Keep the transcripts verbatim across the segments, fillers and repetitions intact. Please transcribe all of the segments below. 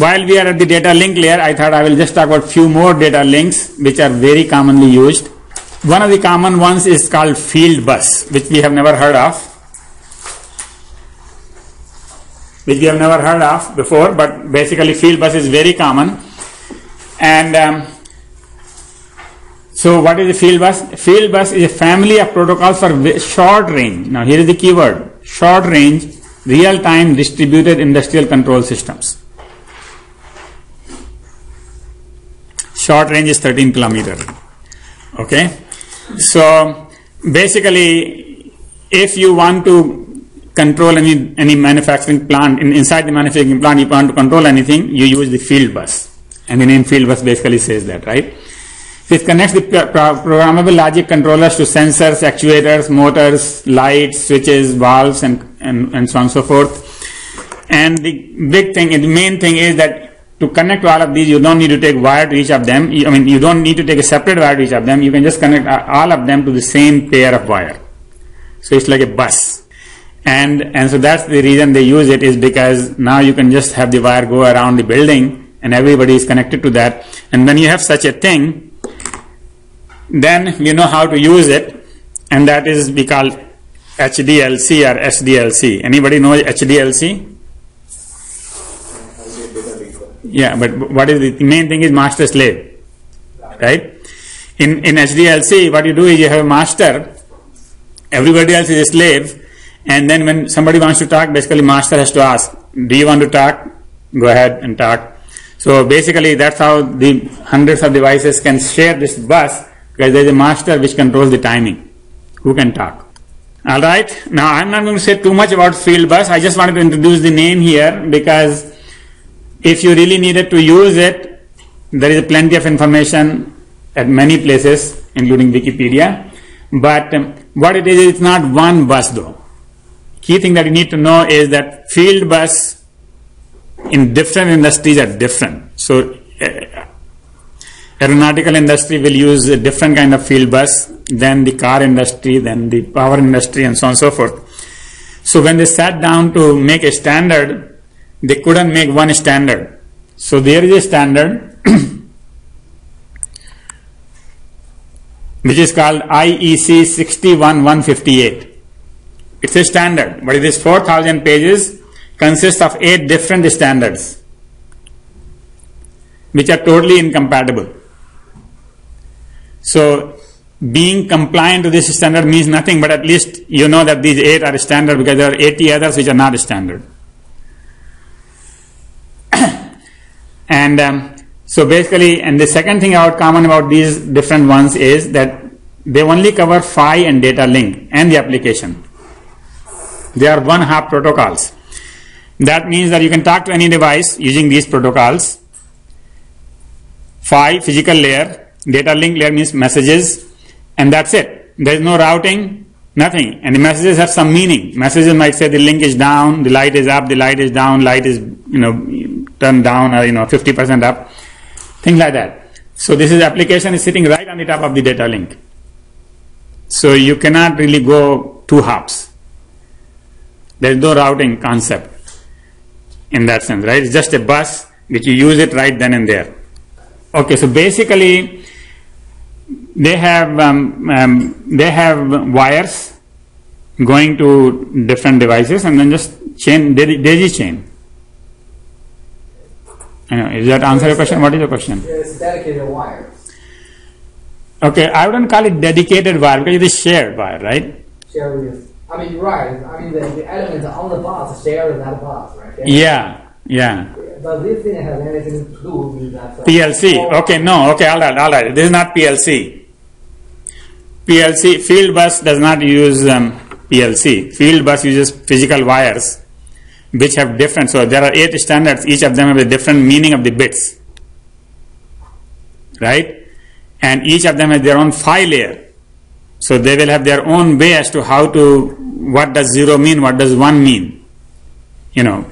while we are at the data link layer, I thought I will just talk about few more data links which are very commonly used. One of the common ones is called field bus, which we have never heard of, which we have never heard of before, but basically field bus is very common. And um, so what is a field bus? Field bus is a family of protocols for short range. Now here is the keyword, short range, real-time distributed industrial control systems. Short range is thirteen kilometers. Okay. So basically, if you want to control any any manufacturing plant, in, inside the manufacturing plant, you want to control anything, you use the field bus, and the name field bus basically says that, right? This connects the pro pro programmable logic controllers to sensors, actuators, motors, lights, switches, valves, and, and and so on and so forth. And the big thing, the main thing is that to connect all of these, you don't need to take wire to each of them. I mean, you don't need to take a separate wire to each of them. You can just connect all of them to the same pair of wire. So it's like a bus. And, and so that's the reason they use it, is because now you can just have the wire go around the building and everybody is connected to that. And when you have such a thing, then you know how to use it. And that is, we call H D L C or S D L C. Anybody know H D L C? Yeah, but what is the, the main thing is master slave, right? In in H D L C, what you do is you have a master, everybody else is a slave, and then when somebody wants to talk, basically master has to ask, do you want to talk? Go ahead and talk. So basically that's how the hundreds of devices can share this bus, because there is a master which controls the timing, who can talk. All right, now I'm not going to say too much about field bus. I just wanted to introduce the name here, because if you really needed to use it, there is plenty of information at many places, including Wikipedia. But um, what it is, it's not one bus though. Key thing that you need to know is that field bus in different industries are different. So uh, aeronautical industry will use a different kind of field bus than the car industry, than the power industry, and so on and so forth. So when they sat down to make a standard, they couldn't make one standard. So there is a standard which is called I E C six one one five eight. It's a standard, but it is four thousand pages, consists of eight different standards which are totally incompatible. So being compliant to this standard means nothing, but at least you know that these eight are standard, because there are eighty others which are not standard. And um, so basically, and the second thing about common about these different ones is that they only cover P H Y and data link and the application. They are one hop protocols. That means that you can talk to any device using these protocols. P H Y, physical layer, data link layer means messages, and that's it. There is no routing, nothing. And the messages have some meaning. Messages might say the link is down, the light is up, the light is down, light is, you know, turn down, or you know, fifty percent up, things like that. So this is application is sitting right on the top of the data link. So you cannot really go two hops. There is no routing concept in that sense, right? It's just a bus which you use it right then and there. Okay, so basically they have um, um, they have wires going to different devices, and then just chain, daisy chain. I know. Is that answer your question? What is your question? It's dedicated wires. Okay, I wouldn't call it dedicated wire, because it is shared wire, right? Shared is, I mean, right. I mean, the, the elements on the bus share in that bus, right? They yeah, yeah. But this thing has anything to do with that. Uh, P L C. Okay, no. Okay, all right, all right. This is not P L C. P L C, field bus does not use um, P L C. Field bus uses physical wires, which have different, so there are eight standards, each of them have a different meaning of the bits, right? And each of them has their own P H Y layer, so they will have their own way as to how to, what does zero mean, what does one mean, you know,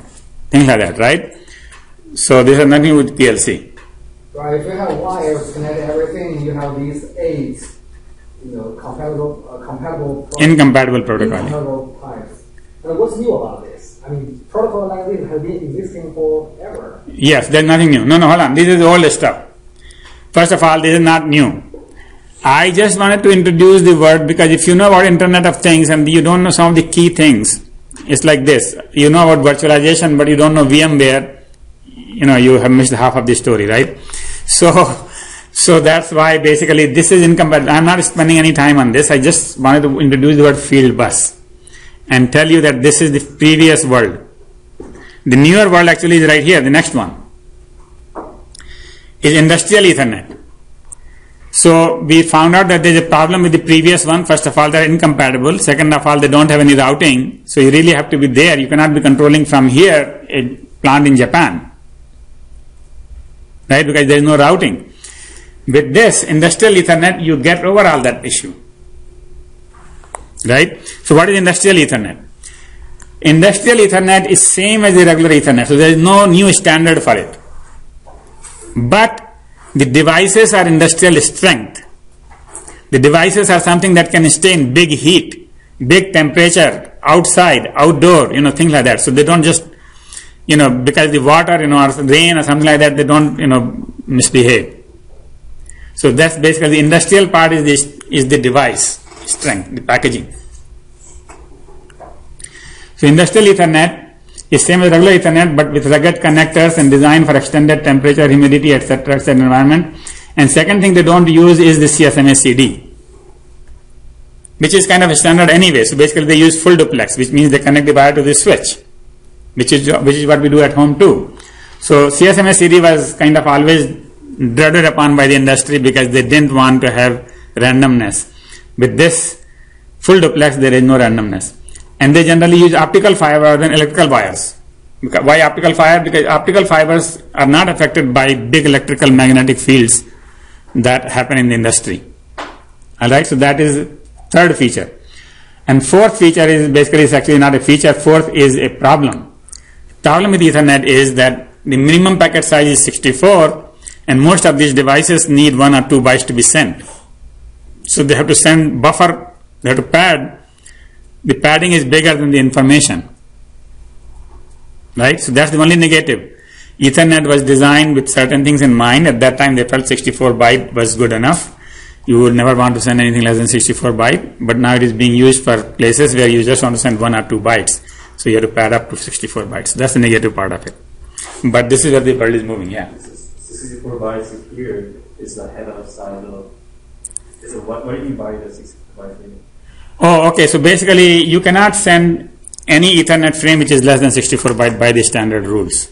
things like that, right? So this has nothing with P L C. Right, if you have wires connected everything, you have these eight, you know, compatible, uh, compatible pro incompatible protocol. Incompatible. Now what's new about this? I mean, protocol like this has been existing forever. Yes, there's nothing new. No, no, hold on. This is old stuff. First of all, this is not new. I just wanted to introduce the word because if you know about Internet of Things and you don't know some of the key things, it's like this. You know about virtualization, but you don't know VMware. You know, you have missed half of the story, right? So, so that's why basically this is incompatible. I'm not spending any time on this. I just wanted to introduce the word field bus and tell you that this is the previous world. The newer world actually is right here. The next one is industrial Ethernet. So we found out that there's a problem with the previous one. First of all, they're incompatible. Second of all, they don't have any routing. So you really have to be there. You cannot be controlling from here a plant in Japan, right? Because there is no routing. With this industrial Ethernet, you get over all that issue, right? So what is industrial Ethernet? Industrial Ethernet is same as the regular Ethernet, so there is no new standard for it. But the devices are industrial strength. The devices are something that can stay in big heat, big temperature, outside, outdoor, you know, things like that. So they don't just, you know, because the water, you know, or rain or something like that, they don't, you know, misbehave. So that's basically the industrial part is this is the device strength, the packaging. So industrial Ethernet is same as regular Ethernet but with rugged connectors and designed for extended temperature, humidity, et cetera, et cetera environment. And second thing they don't use is the C S M A C D, which is kind of a standard anyway. So basically they use full duplex, which means they connect the wire to the switch, which is which is what we do at home too. So C S M A C D was kind of always dreaded upon by the industry because they didn't want to have randomness. With this full duplex, there is no randomness. And they generally use optical fiber rather than electrical wires. Why optical fiber? Because optical fibers are not affected by big electrical magnetic fields that happen in the industry. Alright, so that is third feature. And fourth feature is basically it's actually not a feature, fourth is a problem. Problem with Ethernet is that the minimum packet size is sixty-four and most of these devices need one or two bytes to be sent. So they have to send buffer, they have to pad. The padding is bigger than the information, right? So that's the only negative. Ethernet was designed with certain things in mind. At that time, they felt sixty-four byte was good enough. You would never want to send anything less than sixty-four byte, but now it is being used for places where you just want to send one or two bytes. So you have to pad up to sixty-four bytes. That's the negative part of it. But this is where the world is moving, yeah. sixty-four bytes here is the head of size of. So what, what do you mean by the sixty-four byte thing? Oh, okay. So basically, you cannot send any Ethernet frame which is less than sixty-four byte by the standard rules.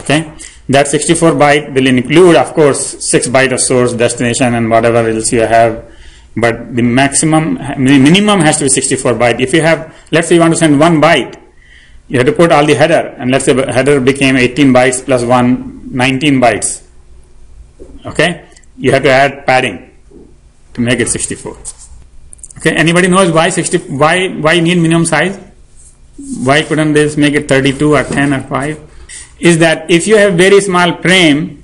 Okay, that sixty-four byte will include, of course, six byte of source, destination, and whatever else you have. But the maximum, minimum has to be sixty-four byte. If you have, let's say, you want to send one byte, you have to put all the header, and let's say header became eighteen bytes plus one, nineteen bytes. Okay, you have to add padding to make it sixty-four. Okay, anybody knows why sixty? Why why need minimum size? Why couldn't they make it thirty-two or ten or five? Is that if you have very small frame,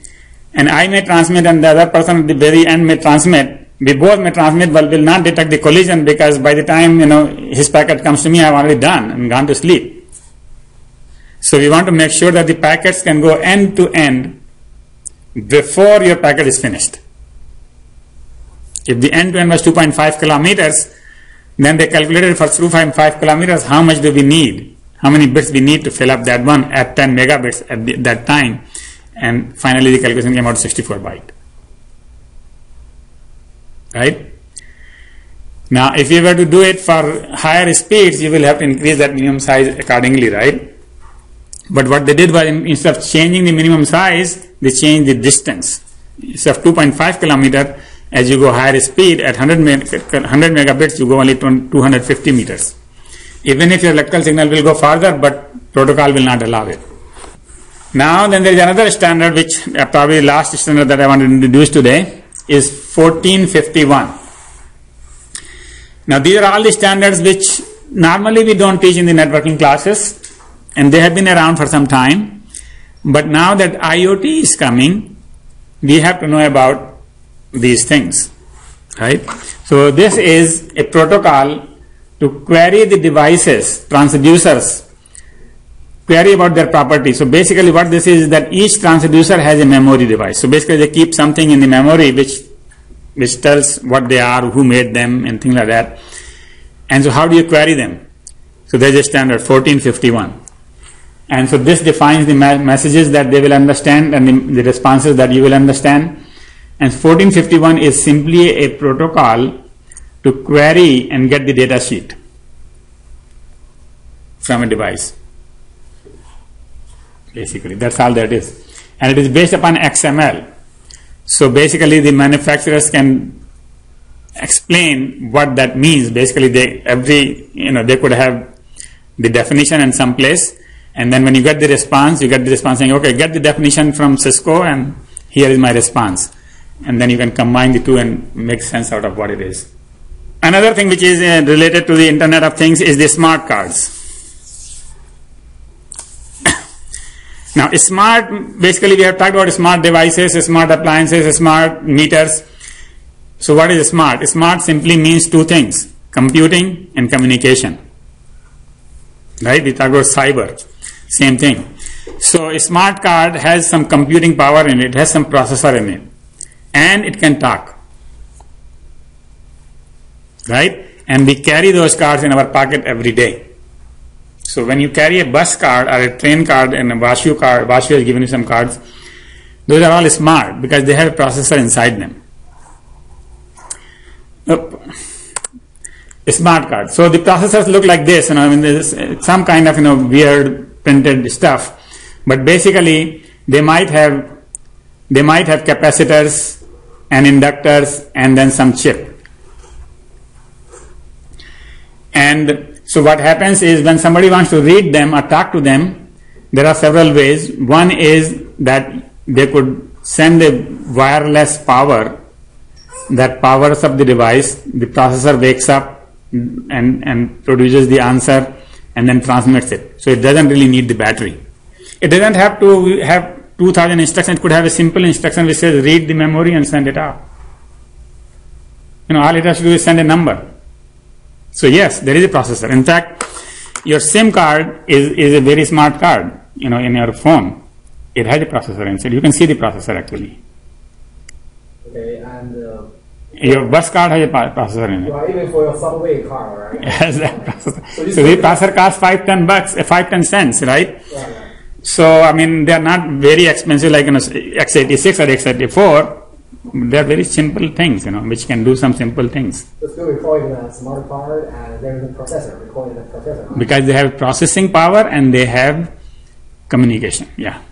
and I may transmit and the other person at the very end may transmit, we both may transmit, but will not detect the collision because by the time you know his packet comes to me, I have already done and gone to sleep. So we want to make sure that the packets can go end to end before your packet is finished. If the end to end was two point five kilometers, then they calculated for two point five kilometers how much do we need, how many bits we need to fill up that one at ten megabits at the, that time, and finally the calculation came out to sixty-four byte. Right? Now, if you were to do it for higher speeds, you will have to increase that minimum size accordingly, right? But what they did was instead of changing the minimum size, they changed the distance. Instead of two point five kilometers, as you go higher speed, at one hundred megabits, you go only two hundred fifty meters. Even if your electrical signal will go farther, but protocol will not allow it. Now, then there is another standard, which uh, probably the last standard that I want to introduce today is fourteen fifty-one. Now, these are all the standards which normally we don't teach in the networking classes, and they have been around for some time. But now that IoT is coming, we have to know about these things, right? So this is a protocol to query the devices, transducers, query about their property. So basically what this is, is that each transducer has a memory device. So basically they keep something in the memory which which tells what they are, who made them, and things like that. And so how do you query them? So there's a standard fourteen fifty-one. And so this defines the messages that they will understand and the, the responses that you will understand. And fourteen fifty-one is simply a protocol to query and get the data sheet from a device. Basically, that's all that is. And it is based upon X M L. So basically the manufacturers can explain what that means. Basically they every you know they could have the definition in some place, and then when you get the response, you get the response saying, okay, get the definition from Cisco and here is my response. And then you can combine the two and make sense out of what it is. Another thing which is uh, related to the Internet of Things is the smart cards. Now smart, basically we have talked about smart devices, smart appliances, smart meters. So what is smart? Smart simply means two things, computing and communication. Right? We talked about cyber, same thing. So a smart card has some computing power in it, it has some processor in it, and it can talk. Right? And we carry those cards in our pocket every day. So when you carry a bus card or a train card and a Vasu card, Vasu has given you some cards, those are all smart because they have a processor inside them. Oh, a smart card. So the processors look like this, you know, I mean there's some kind of, you know, weird printed stuff, but basically they might have, they might have capacitors and inductors and then some chip. And so what happens is when somebody wants to read them or talk to them, there are several ways. One is that they could send a wireless power that powers up the device. The processor wakes up and, and produces the answer and then transmits it. So it doesn't really need the battery. It doesn't have to have two thousand instructions. It could have a simple instruction which says read the memory and send it out. You know, all it has to do is send a number. So yes, there is a processor. In fact, your SIM card is, is a very smart card, you know, in your phone. It has a processor inside. You can see the processor actually. Okay, and uh, your bus card has a processor in it. Well, even for your subway card, right? Yes, that processor. So, so the processor costs five, ten bucks, uh, five, ten cents, right? Yeah, yeah. So, I mean, they are not very expensive like, you know, x eighty-six or x eighty-four. They are very simple things, you know, which can do some simple things. So still recording a smart card and there is a processor, recording the processor. Because they have processing power and they have communication, yeah.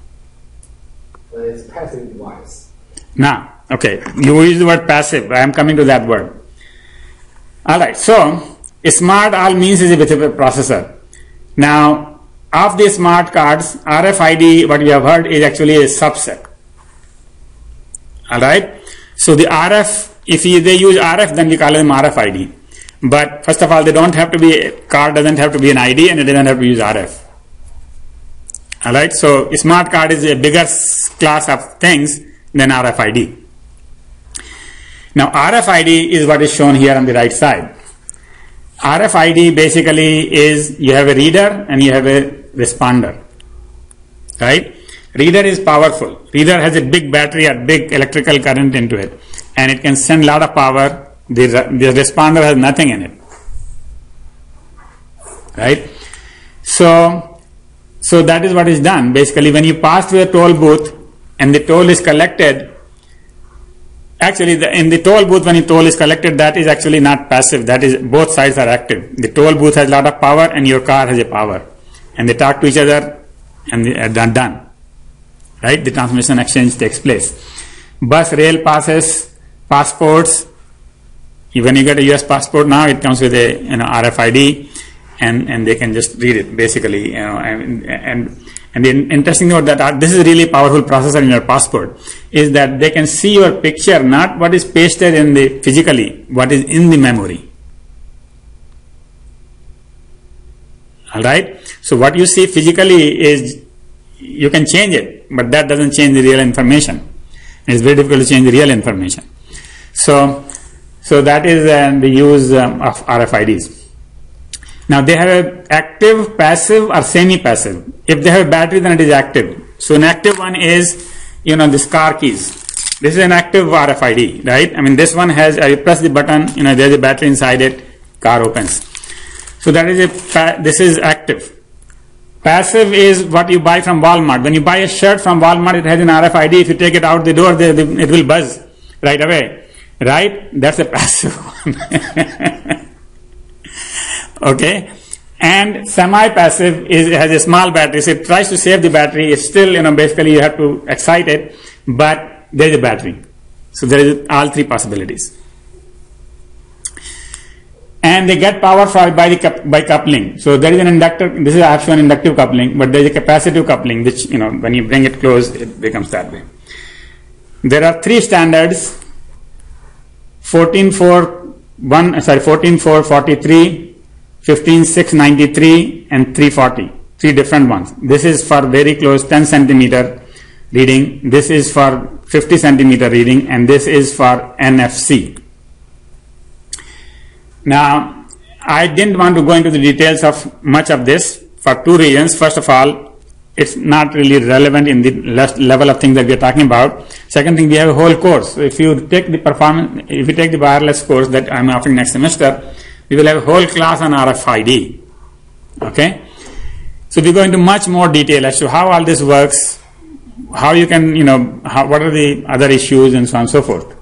But it's passive device. Now, okay, you use the word passive, I am coming to that word. Alright, so, smart all means is with a processor. Now, of the smart cards, R F I D, what we have heard, is actually a subset. Alright? So the R F, if they use R F, then we call them R F I D. But first of all, they don't have to be, card doesn't have to be an I D, and it doesn't have to use R F. Alright, so smart card is a bigger class of things than R F I D. Now R F I D is what is shown here on the right side. R F I D basically is, you have a reader and you have a responder. Right? Reader is powerful. Reader has a big battery or big electrical current into it, and it can send a lot of power. The, the responder has nothing in it, right? So, so that is what is done. Basically, when you pass through a toll booth and the toll is collected, actually the, in the toll booth when the toll is collected, that is actually not passive. That is, both sides are active. The toll booth has a lot of power and your car has a power, and they talk to each other and they are done. Right, the transmission exchange takes place. Bus, rail passes, passports. When you get a U S passport now, it comes with a you know R F I D, and and they can just read it basically. You know, and and and the interesting note that this is really powerful processor in your passport is that they can see your picture, not what is pasted in the physically, what is in the memory. All right. So what you see physically is you can change it. But that doesn't change the real information. It's very difficult to change the real information. So, so that is uh, the use um, of R F I Ds. Now they have a active, passive, or semi-passive. If they have a battery, then it is active. So an active one is, you know, this car keys. This is an active R F I D, right? I mean, this one has, I press the button, you know, there's a battery inside it, car opens. So that is a, this is active. Passive is what you buy from Walmart. When you buy a shirt from Walmart, it has an R F I D. If you take it out the door, they, they, it will buzz right away, right? That's a passive one. Okay. And semi-passive is, has a small battery. So it tries to save the battery. It's still, you know, basically you have to excite it, but there is a battery. So there is all three possibilities. And they get power for, by, the, by coupling. So there is an inductor, this is actually an inductive coupling, but there is a capacitive coupling, which, you know, when you bring it close, it becomes that way. There are three standards, fourteen four one, sorry, fourteen four forty-three, fifteen six ninety-three, and three forty, three different ones. This is for very close ten centimeter reading, this is for fifty centimeter reading, and this is for N F C. Now, I didn't want to go into the details of much of this for two reasons. First of all, it's not really relevant in the level of things that we are talking about. Second thing, we have a whole course. So if you take the performance, if you take the wireless course that I'm offering next semester, we will have a whole class on R F I D. Okay? So we go into much more detail as to how all this works, how you can, you know, how, what are the other issues, and so on and so forth.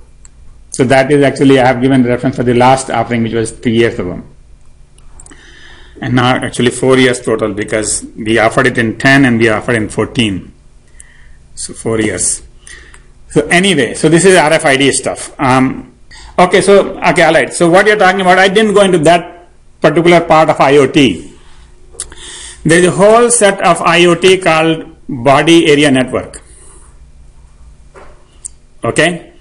So that is actually, I have given reference for the last offering, which was three years ago. And now actually four years total, because we offered it in ten and we offered in fourteen. So four years. So anyway, so this is R F I D stuff. Um, okay, so, okay, all right. So what you're talking about, I didn't go into that particular part of I O T. There's a whole set of I O T called body area network. Okay?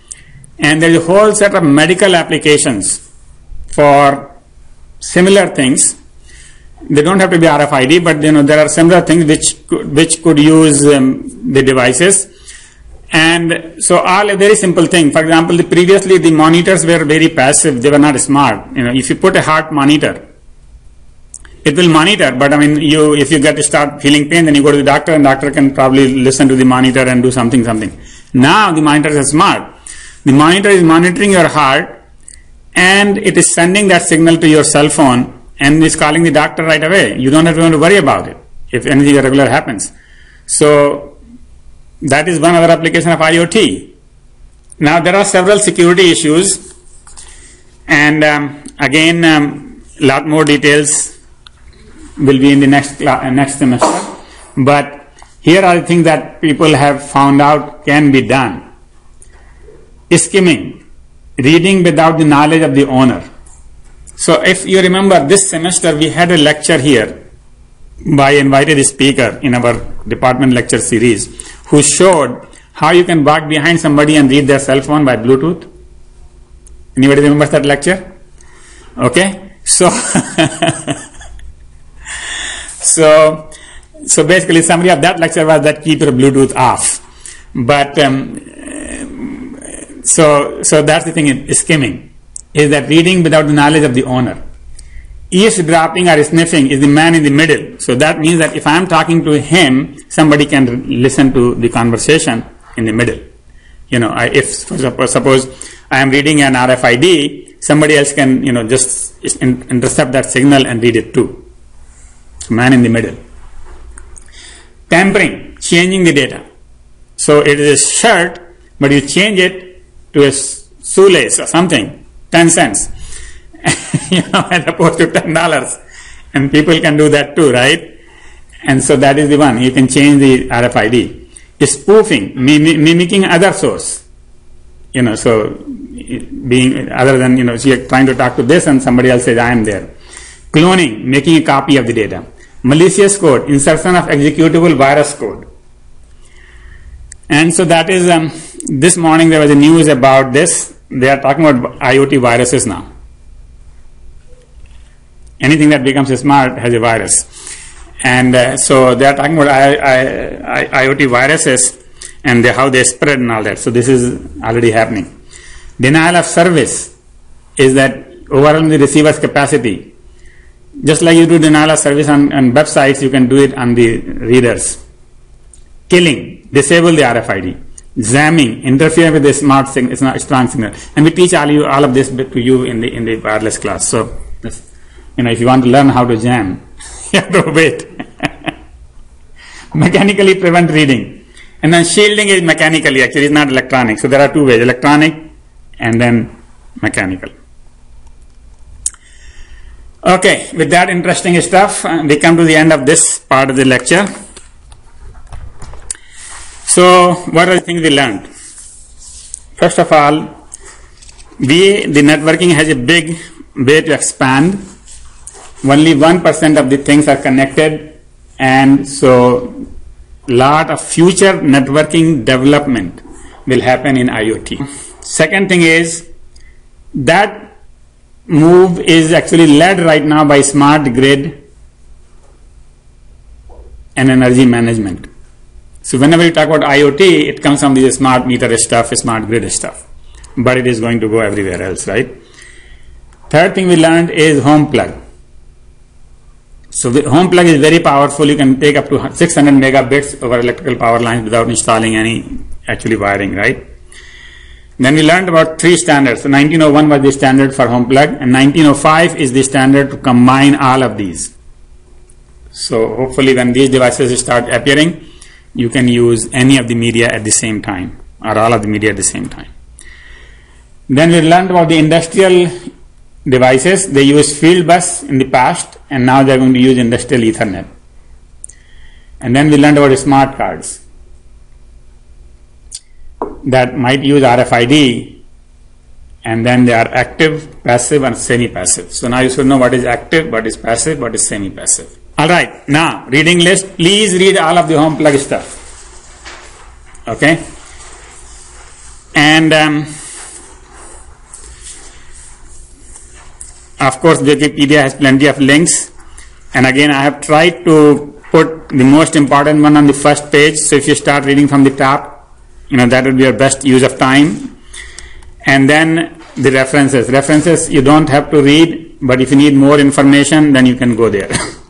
And there is a whole set of medical applications for similar things. They don't have to be R F I D, but you know there are similar things which could, which could use um, the devices. And so all a very simple thing. For example, the previously the monitors were very passive; they were not smart. You know, if you put a heart monitor, it will monitor. But I mean, you if you get to start feeling pain, then you go to the doctor, and doctor can probably listen to the monitor and do something, something. Now the monitors are smart. The monitor is monitoring your heart, and it is sending that signal to your cell phone and is calling the doctor right away. You don't have to worry about it if anything irregular happens. So that is one other application of I O T. Now there are several security issues, and um, again a um, lot more details will be in the next, uh, next semester. But here are the things that people have found out can be done. Skimming, reading without the knowledge of the owner. So if you remember, this semester we had a lecture here by invited a speaker in our department lecture series who showed how you can walk behind somebody and read their cell phone by Bluetooth. Anybody remembers that lecture? Okay, so so so basically summary of that lecture was that keep your Bluetooth off. But um, So, so that's the thing in skimming, is that reading without the knowledge of the owner. Eavesdropping or sniffing is the man in the middle. So that means that if I'm talking to him, somebody can listen to the conversation in the middle. You know, I, if suppose I am reading an R F I D, somebody else can, you know, just intercept that signal and read it too. So man in the middle. Tampering, changing the data. So it is a shirt, but you change it to a shoelace or something, ten cents, you know, as opposed to ten dollars. And people can do that too, right? And so that is the one, you can change the R F I D. Spoofing, mim mimicking other source, you know, so being other than, you know, so you're trying to talk to this and somebody else says, I am there. Cloning, making a copy of the data. Malicious code, insertion of executable virus code. And so that is, um, this morning there was a news about this. They are talking about I O T viruses now. Anything that becomes smart has a virus. And uh, so they are talking about I, I, I, IoT viruses and the, how they spread and all that. So this is already happening. Denial of service is that overwhelming the receiver's capacity. Just like you do denial of service on, on websites, you can do it on the readers. Killing, disable the R F I D. Jamming, interfere with the smart signal, it's not strong signal. And we teach all you all of this to you in the in the wireless class. So, this, you know, if you want to learn how to jam, you have to wait. Mechanically prevent reading, and then shielding is mechanically. Actually, it's not electronic. So there are two ways: electronic and then mechanical. Okay, with that interesting stuff, we come to the end of this part of the lecture. So, what are the things we learned? First of all, we the networking has a big way to expand. Only one percent of the things are connected, and so lot of future networking development will happen in I O T. Second thing is that move is actually led right now by smart grid and energy management. So whenever you talk about I O T, it comes from these smart meter stuff, smart grid stuff, but it is going to go everywhere else, right? Third thing we learned is home plug. So the home plug is very powerful. You can take up to six hundred megabits over electrical power lines without installing any actually wiring, right? Then we learned about three standards. So nineteen oh one was the standard for home plug, and nineteen oh five is the standard to combine all of these. So hopefully when these devices start appearing, you can use any of the media at the same time, or all of the media at the same time. Then we learned about the industrial devices. They used field bus in the past, and now they are going to use industrial Ethernet. And then we learned about the smart cards that might use R F I D, and then they are active, passive, and semi-passive. So now you should know what is active, what is passive, what is semi-passive. All right, now reading list. Please read all of the home plug stuff. Okay, and um, of course Wikipedia has plenty of links, and again I have tried to put the most important one on the first page. So if you start reading from the top, you know, that would be your best use of time. And then the references. References you don't have to read, but if you need more information, then you can go there.